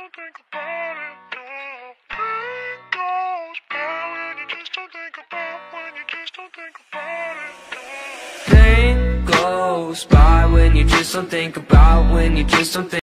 don't think about it, no. Pain goes by when you just don't think about, when you just don't think about it, no. Pain goes by when you just don't think about, when you just don't think